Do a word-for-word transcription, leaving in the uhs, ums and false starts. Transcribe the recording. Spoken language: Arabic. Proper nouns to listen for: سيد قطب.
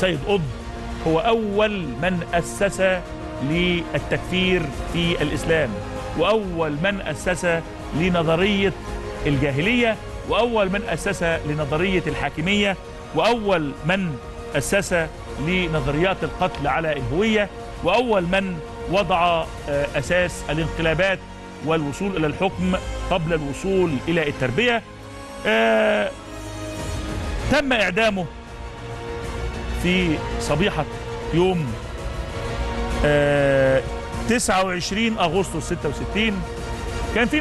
سيد قطب هو أول من أسس للتكفير في الإسلام، وأول من أسس لنظرية الجاهلية، وأول من أسس لنظرية الحاكمية، وأول من أسس لنظريات القتل على الهوية، وأول من وضع أساس الانقلابات والوصول إلى الحكم قبل الوصول إلى التربية. آه تم إعدامه في صبيحة يوم آه تسعة وعشرين أغسطس ستة وستين. كان في